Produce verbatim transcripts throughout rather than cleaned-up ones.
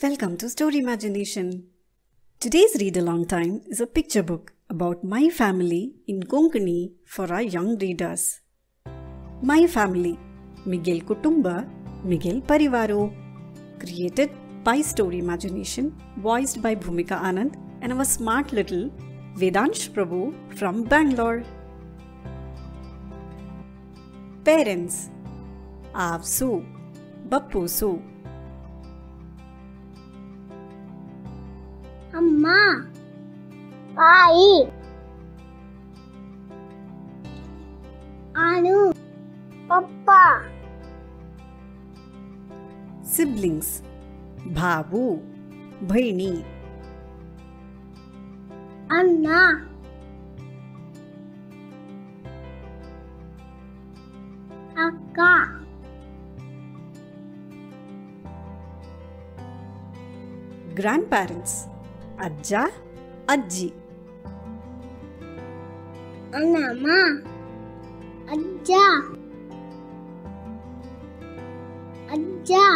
Welcome to Story-Imagination. Today's read-along time is a picture book about My Family in Konkani for our young readers. My Family, Miguel Kutumba, Miguel Parivaro. Created by Story-Imagination, voiced by Bhumika Anand and our smart little Vedansh Prabhu from Bangalore. Parents Avsu, Bappusu. Amma, Pai, Anu, Papa. Siblings Bhavu, Bhaini. Anna, Akka. Grandparents Ajja, Ajji. Anamma, Ajja, Ajja.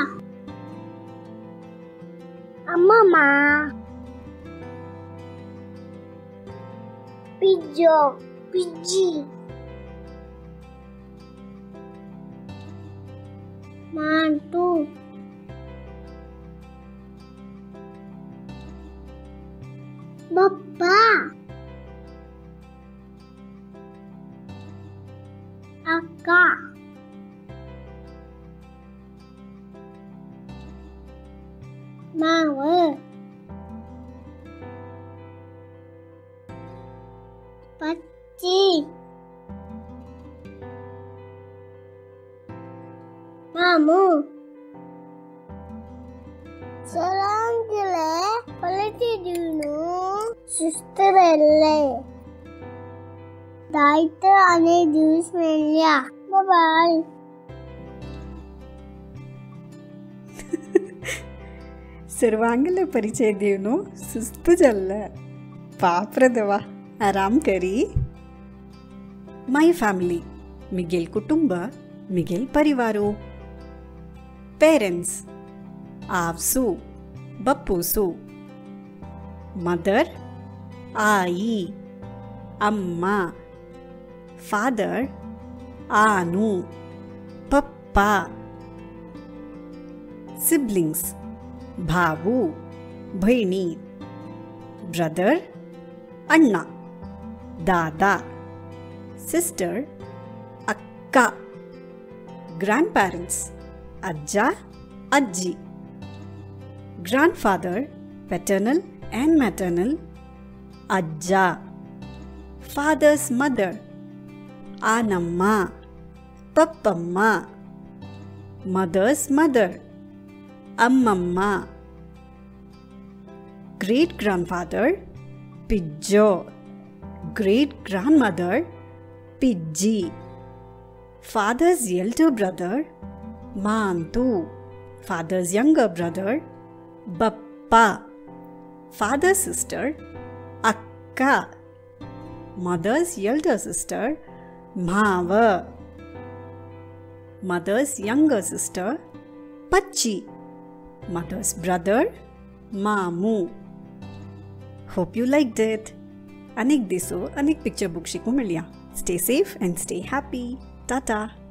Amama, Pidjo, Pidji. Mantu, Papa, Akka, Mawa, Pachi, Mamu, Sarangile, Palatiduno. Sister L A. Daita ane juice melia. Bye bye. Sarvangala pariche devno sustu jalla. Paapradava aram kari. My Family, Miguel Kutumba, Miguel Parivaro. Parents Avsu, Bappusu. Mother Ai, Amma. Father Anu, Papa. Siblings Bhavu, Bhaini. Brother Anna, Dada. Sister Akka. Grandparents Ajja, Ajji. Grandfather paternal and maternal Ajja. Father's mother Anamma, Pappamma. Mother's mother Ammamma. Great grandfather Pijjo. Great grandmother Pijji. Father's elder brother Mantu. Father's younger brother Bappa. Father's sister Akka. Mother's elder sister Mava. Mother's younger sister Pachi. Mother's brother Mamu. Hope you liked it. Anek deso, anek picture book shikhu milya. Stay safe and stay happy. Tata.